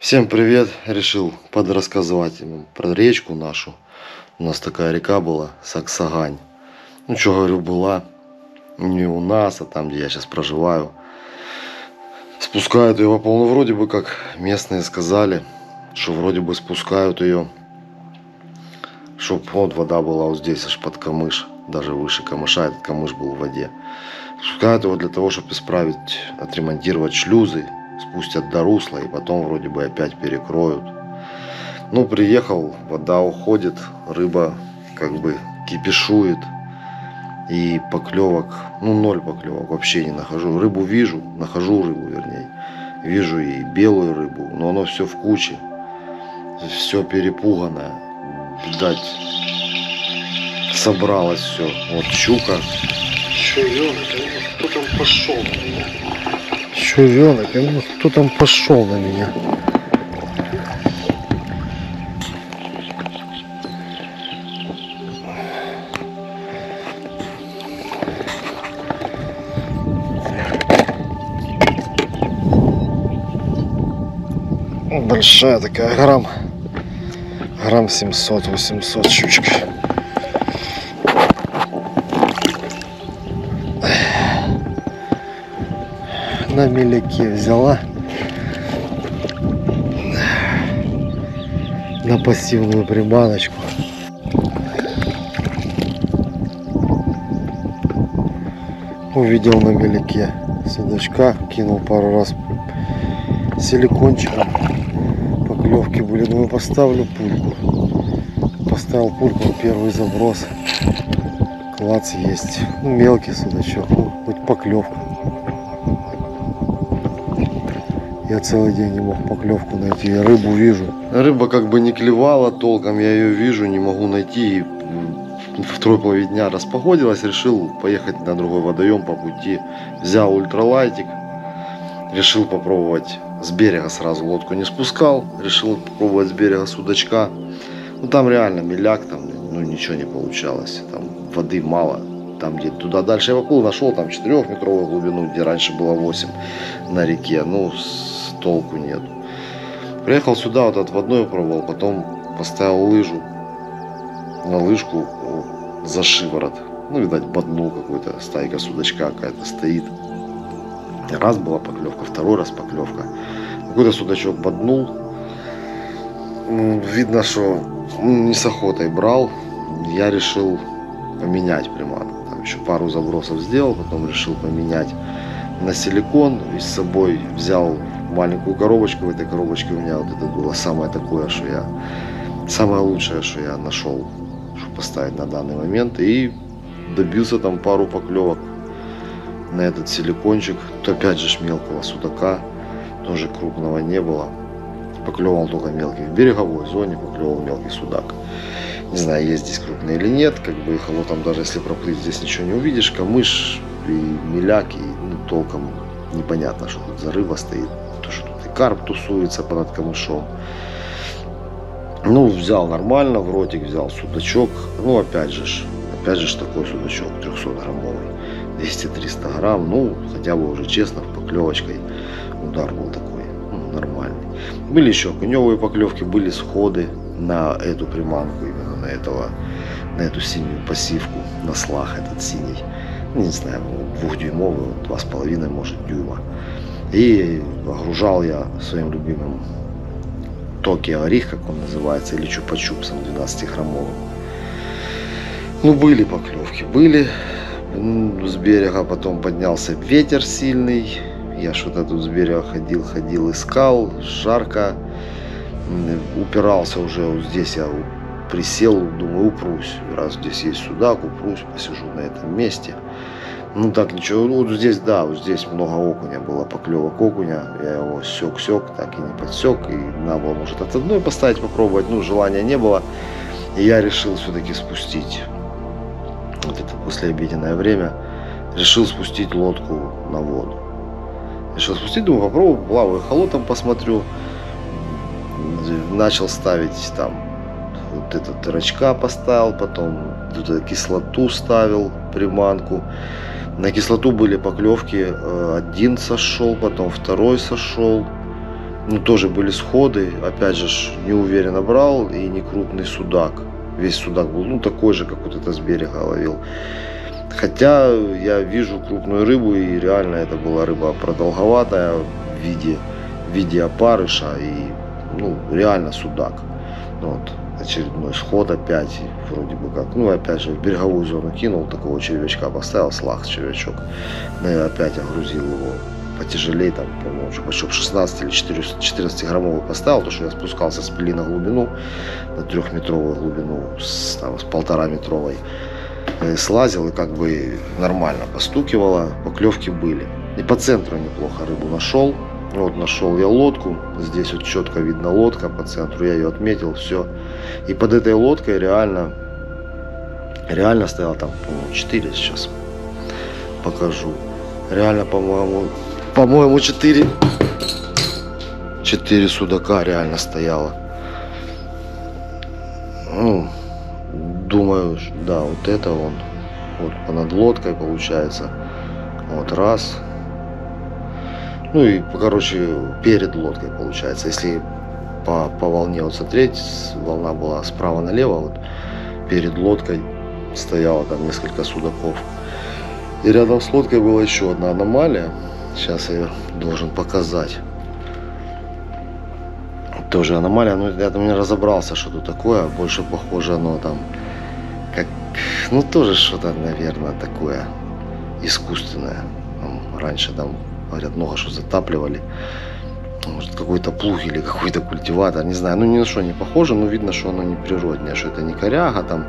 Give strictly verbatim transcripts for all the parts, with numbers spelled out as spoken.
Всем привет! Решил подрассказывать им про речку нашу. У нас такая река была, Саксагань. Ну что говорю, была не у нас, а там, где я сейчас проживаю. Спускают ее по полной, вроде бы как местные сказали, что вроде бы спускают ее, чтобы вот вода была вот здесь, аж под камыш, даже выше камыша, этот камыш был в воде. Спускают его для того, чтобы исправить, отремонтировать шлюзы. Спустят до русла и потом вроде бы опять перекроют. Ну, приехал, вода уходит, рыба как бы кипишует. И поклевок, ну, ноль поклевок, вообще не нахожу. Рыбу вижу, нахожу рыбу, вернее. Вижу и белую рыбу, но оно все в куче. Все перепуганное. Видать, собралось все. Вот щука. Кто там пошел? Чувенок, кто там пошел на меня? Большая такая, грамм, грамм семьсот-восемьсот щучка. На меляке взяла, на пассивную приманочку. Увидел на меляке судачка, кинул пару раз силикончиком. Поклевки были, думаю, поставлю пульку. Поставил пульку, первый заброс. Клац есть. Ну, мелкий судачок, ну, хоть поклевка. Я целый день не мог поклевку найти, я рыбу вижу. Рыба как бы не клевала толком, я ее вижу, не могу найти. И второй половине дня распогодилось, решил поехать на другой водоем по пути. Взял ультралайтик, решил попробовать с берега, сразу лодку не спускал. Решил попробовать с берега судачка. Ну там реально меляк, там ну, ничего не получалось, там воды мало. Там где туда дальше я поплыл, нашел там четырехметровую глубину, где раньше было восемь на реке. Ну, с толку нет. Приехал сюда, вот отводную пробовал, потом поставил лыжу. На лыжку за шиворот. Ну, видать, боднул какой-то, стайка судачка какая-то стоит. Раз была поклевка, второй раз поклевка. Какой-то судачок боднул. Видно, что не с охотой брал. Я решил поменять приманку. Там еще пару забросов сделал, потом решил поменять на силикон и с собой взял маленькую коробочку. В этой коробочке у меня вот это было самое такое, что я самое лучшее, что я нашел, чтобы поставить на данный момент, и добился там пару поклевок на этот силикончик. То опять же мелкого судака, тоже крупного не было. Поклевал только мелкий. В береговой зоне поклевал мелкий судак. Не знаю, есть здесь крупный или нет, как бы их оно там, даже если проплыть, здесь ничего не увидишь. Камыш и меляк, и ну, толком непонятно, что тут за рыба стоит. То, что тут и карп тусуется под камышом. Ну, взял нормально, в ротик взял судачок. Ну, опять же, опять же такой судачок, трехсотграммовый, двести-триста грамм. Ну, хотя бы уже честно, поклевочкой удар был такой, ну, нормальный. Были еще окуневые поклевки, были сходы на эту приманку, именно на этого, на эту синюю пассивку, на слах этот синий, не знаю, двухдюймовый, два с половиной, может, дюйма. И огружал я своим любимым токи орих, как он называется, или чупа-чупсом двенадцатиграммовым. Ну, были поклевки, были. С берега потом поднялся ветер сильный. Я что-то тут с берега ходил, ходил, искал, жарко. Упирался уже, вот здесь я присел, думаю, упрусь. Раз здесь есть судак, упрусь, посижу на этом месте. Ну так ничего, вот здесь, да, вот здесь много окуня было, поклевок окуня. Я его сёк-сёк, так и не подсёк. И надо было, может, от одной поставить, попробовать, ну, желания не было. И я решил все-таки спустить. Вот это послеобеденное время. Решил спустить лодку на воду. Решил спустить, думаю, попробую, плаваю холотом, посмотрю. Начал ставить там вот этот рачка, поставил, потом кислоту ставил, приманку. На кислоту были поклевки, один сошел, потом второй сошел. Ну, тоже были сходы, опять же, неуверенно брал, и некрупный судак. Весь судак был, ну, такой же, как вот это с берега ловил. Хотя я вижу крупную рыбу, и реально это была рыба продолговатая в виде, в виде опарыша, и, ну, реально судак. Вот, очередной сход опять, вроде бы как, ну, опять же, в береговую зону кинул, такого червячка поставил, слах червячок, и опять огрузил его. Потяжелее, там, по-моему, чтобы шестнадцать или четырнадцатиграммовый поставил, потому что я спускался с пили на глубину, на трехметровую глубину, с, там, с полтораметровой, и слазил, и как бы нормально постукивало, поклевки были. И по центру неплохо рыбу нашел. Вот нашел я лодку, здесь вот четко видно лодка по центру, я ее отметил, все. И под этой лодкой реально, реально стоял там, по-моему, четыре, сейчас покажу. Реально, по-моему, По-моему, четыре. Четыре судака реально стояло. Ну, думаю, да, вот это он. Вот понад лодкой получается. Вот раз. Ну и, короче, перед лодкой получается. Если по, по волне вот смотреть, волна была справа налево, вот перед лодкой стояло там несколько судаков. И рядом с лодкой была еще одна аномалия. Сейчас я ее должен показать. Тоже аномалия. Но я там не разобрался, что тут такое. Больше похоже оно там как... Ну, тоже что-то, наверное, такое искусственное. Там, раньше там, говорят, много что затапливали. Может, какой-то плуг или какой-то культиватор. Не знаю. Ну, ни на что не похоже. Но видно, что оно не природное. Что это не коряга там,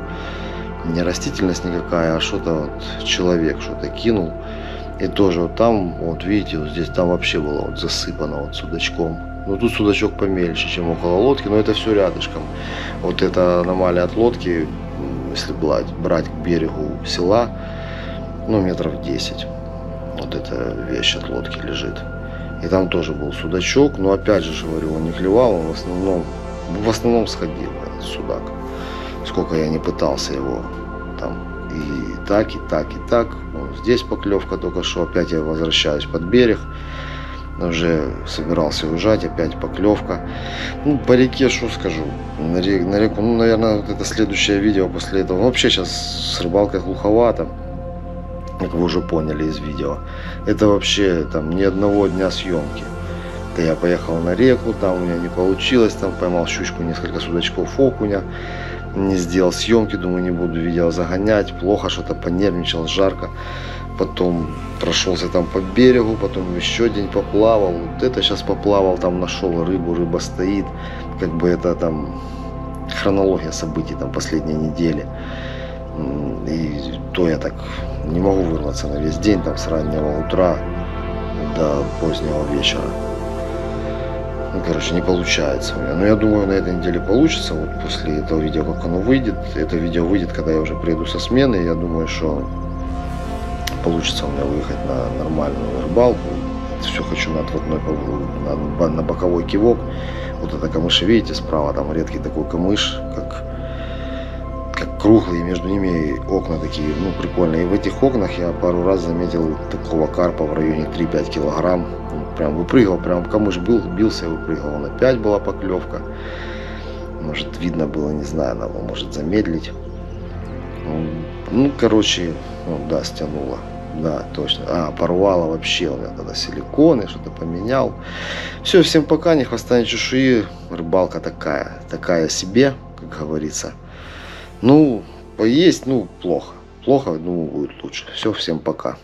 не растительность никакая. А что-то вот человек что-то кинул. И тоже вот там, вот видите, вот здесь там вообще было вот засыпано вот судачком. Ну тут судачок помельче, чем около лодки, но это все рядышком. Вот эта аномалия от лодки, если брать к берегу села, ну метров десять. Вот эта вещь от лодки лежит. И там тоже был судачок, но опять же, говорю, он не клевал, он в основном, в основном сходил этот судак. Сколько я не пытался его там... И так, и так, и так. Вот здесь поклевка только что. Опять я возвращаюсь под берег. Уже собирался уезжать. Опять поклевка. Ну, по реке, что скажу. На реку, ну, наверное, вот это следующее видео после этого. Вообще сейчас с рыбалкой глуховато. Как вы уже поняли из видео. Это вообще там ни одного дня съемки. Это я поехал на реку. Там у меня не получилось. Там поймал щучку, несколько судачков окуня. Не сделал съемки, думаю, не буду видео загонять. Плохо что-то, понервничал, жарко. Потом прошелся там по берегу, потом еще день поплавал. Вот это сейчас поплавал, там нашел рыбу, рыба стоит. Как бы это там хронология событий там последней недели. И то я так не могу вырваться на весь день, там с раннего утра до позднего вечера. Ну, короче, не получается у меня. Но я думаю, на этой неделе получится. Вот после этого видео, как оно выйдет. Это видео выйдет, когда я уже приеду со смены. Я думаю, что получится у меня выехать на нормальную рыбалку. Все хочу на отводной, на, на боковой кивок. Вот это камыши, видите, справа там редкий такой камыш, как, как круглый. И между ними окна такие, ну, прикольные. И в этих окнах я пару раз заметил такого карпа в районе три-пять килограмм. Прям выпрыгивал, прям камыш был, бился и выпрыгивал. Он опять была поклевка. Может, видно было, не знаю, надо было, может, замедлить. Ну, короче, ну, да, стянуло. Да, точно. А, порвало вообще. У меня тогда силиконы, что-то поменял. Все, всем пока, не хвоста, не чешуи. Рыбалка такая, такая себе, как говорится. Ну, поесть, ну, плохо. Плохо, ну, будет лучше. Все, всем пока.